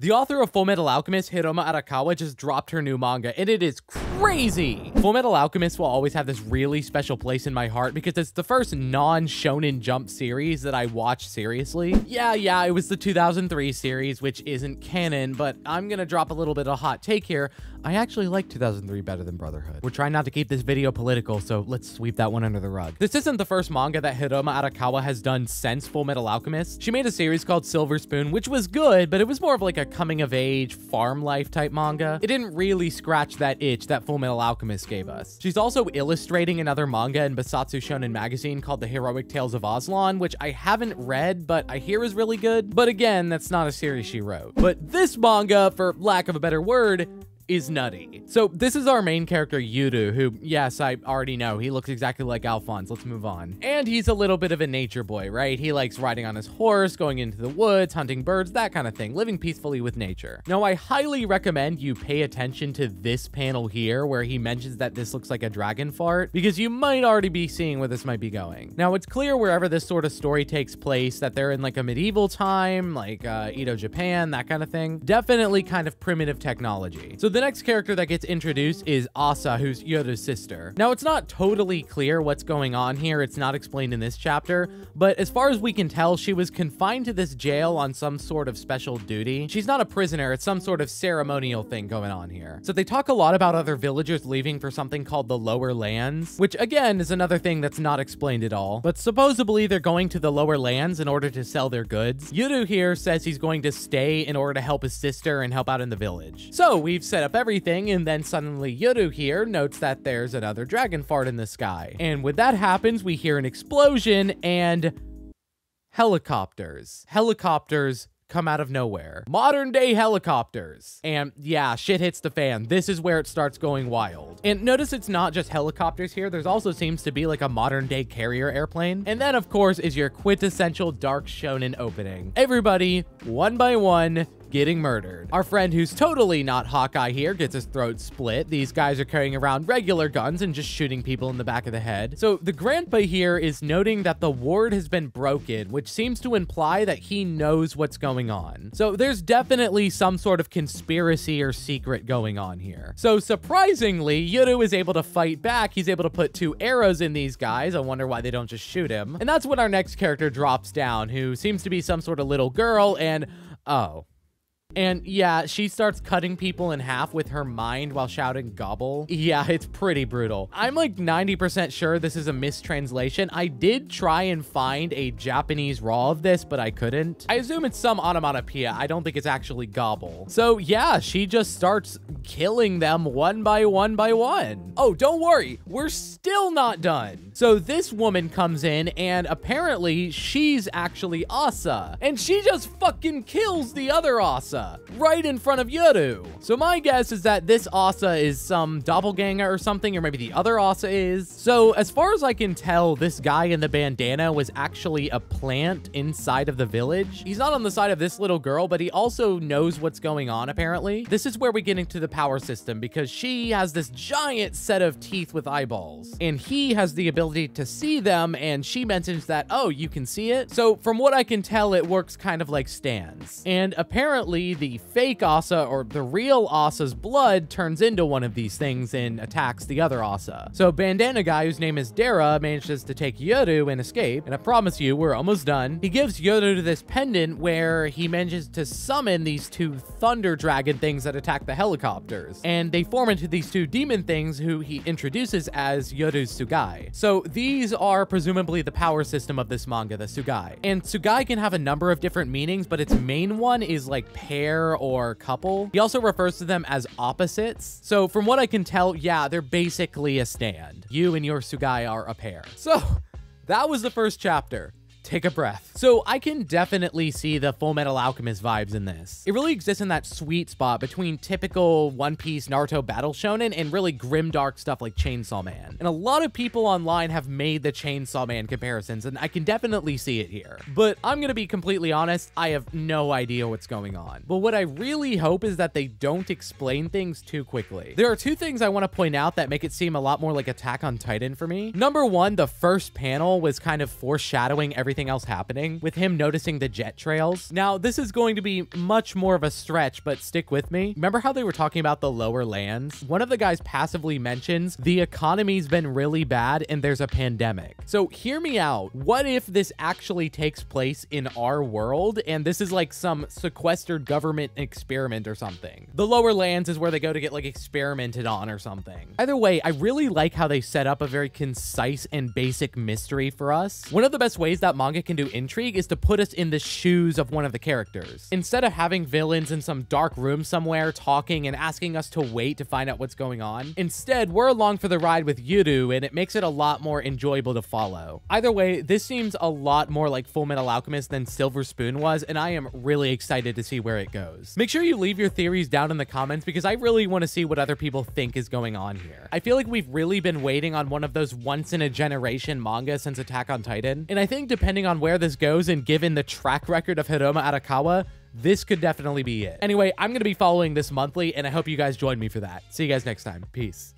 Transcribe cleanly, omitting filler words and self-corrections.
The author of Fullmetal Alchemist, Hiromu Arakawa, just dropped her new manga, and it is crazy! Fullmetal Alchemist will always have this really special place in my heart because it's the first non-shonen Jump series that I watched seriously. Yeah, it was the 2003 series, which isn't canon, but I'm gonna drop a little bit of a hot take here. I actually like 2003 better than Brotherhood. We're trying not to keep this video political, so let's sweep that one under the rug. This isn't the first manga that Hiromu Arakawa has done since Fullmetal Alchemist. She made a series called Silver Spoon, which was good, but it was more of like a coming-of-age farm life type manga. It didn't really scratch that itch that Fullmetal Alchemist gave us. She's also illustrating another manga in Bessatsu Shonen magazine called The Heroic Tales of Aslan, which I haven't read, but I hear is really good. But again, that's not a series she wrote. But this manga, for lack of a better word, is nutty. So this is our main character, Yuru, who, yes, I already know, he looks exactly like Alphonse. Let's move on. And he's a little bit of a nature boy, right? He likes riding on his horse, going into the woods, hunting birds, that kind of thing, living peacefully with nature. Now, I highly recommend you pay attention to this panel here where he mentions that this looks like a dragon fart, because you might already be seeing where this might be going. Now, it's clear wherever this sort of story takes place that they're in like a medieval time, like Edo, Japan, that kind of thing. Definitely kind of primitive technology. So the next character that gets introduced is Asa, who's Yoru's sister. Now, it's not totally clear what's going on here. It's not explained in this chapter, but as far as we can tell, she was confined to this jail on some sort of special duty. She's not a prisoner. It's some sort of ceremonial thing going on here. So they talk a lot about other villagers leaving for something called the Lower Lands, which again is another thing that's not explained at all. But supposedly they're going to the Lower Lands in order to sell their goods. Yoru here says he's going to stay in order to help his sister and help out in the village. So we've set up everything, and then suddenly Yoru here notes that there's another dragon fart in the sky. And when that happens, we hear an explosion and helicopters. Helicopters come out of nowhere. Modern day helicopters. And yeah, shit hits the fan. This is where it starts going wild. And notice it's not just helicopters here. There's also seems to be like a modern day carrier airplane. And that, of course, is your quintessential dark shonen opening. Everybody, one by one, getting murdered. Our friend who's totally not Hawkeye here gets his throat split. These guys are carrying around regular guns and just shooting people in the back of the head. So the grandpa here is noting that the ward has been broken, which seems to imply that he knows what's going on. So there's definitely some sort of conspiracy or secret going on here. So surprisingly, Yoru is able to fight back. He's able to put two arrows in these guys. I wonder why they don't just shoot him. And that's when our next character drops down, who seems to be some sort of little girl, and oh. And yeah, she starts cutting people in half with her mind while shouting gobble. Yeah, it's pretty brutal. I'm like 90% sure this is a mistranslation. I did try and find a Japanese raw of this, but I couldn't. I assume it's some onomatopoeia. I don't think it's actually gobble. So yeah, she just starts killing them one by one by one. Oh, don't worry. We're still not done. So this woman comes in, and apparently she's actually Asa. And she just fucking kills the other Asa right in front of Yoru. So my guess is that this Asa is some doppelganger or something, or maybe the other Asa is. So as far as I can tell, this guy in the bandana was actually a plant inside of the village. He's not on the side of this little girl, but he also knows what's going on, apparently. This is where we get into the power system, because she has this giant set of teeth with eyeballs, and he has the ability to see them, and she mentions that, oh, you can see it? So from what I can tell, it works kind of like stands. And apparently, the fake Asa, or the real Asa's blood, turns into one of these things and attacks the other Asa. So bandana guy, whose name is Dara, manages to take Yoru and escape. And I promise you, we're almost done. He gives Yoru this pendant where he manages to summon these two thunder dragon things that attack the helicopters. And they form into these two demon things who he introduces as Yoru's Tsugai. So these are presumably the power system of this manga, the Tsugai. And Tsugai can have a number of different meanings, but its main one is like pair or couple. He also refers to them as opposites. So from what I can tell, yeah, they're basically a stand. You and your Tsugai are a pair. So that was the first chapter. Take a breath. So I can definitely see the Fullmetal Alchemist vibes in this. It really exists in that sweet spot between typical One Piece, Naruto battle shonen and really grimdark stuff like Chainsaw Man. And a lot of people online have made the Chainsaw Man comparisons, and I can definitely see it here. But I'm gonna be completely honest, I have no idea what's going on. But what I really hope is that they don't explain things too quickly. There are two things I wanna point out that make it seem a lot more like Attack on Titan for me. Number one, the first panel was kind of foreshadowing everything everything else happening, with him noticing the jet trails. Now, this is going to be much more of a stretch, but stick with me. Remember how they were talking about the lower lands? One of the guys passively mentions the economy's been really bad and there's a pandemic. So hear me out. What if this actually takes place in our world and this is like some sequestered government experiment or something? The lower lands is where they go to get like experimented on or something. Either way, I really like how they set up a very concise and basic mystery for us. One of the best ways that manga can do intrigue is to put us in the shoes of one of the characters. Instead of having villains in some dark room somewhere talking and asking us to wait to find out what's going on, instead we're along for the ride with Yuru, and it makes it a lot more enjoyable to follow. Either way, this seems a lot more like Fullmetal Alchemist than Silver Spoon was, and I am really excited to see where it goes. Make sure you leave your theories down in the comments because I really want to see what other people think is going on here. I feel like we've really been waiting on one of those once-in-a-generation manga since Attack on Titan, and I think depending on where this goes and given the track record of Hiromu Arakawa, this could definitely be it. Anyway, I'm going to be following this monthly, and I hope you guys join me for that. See you guys next time. Peace.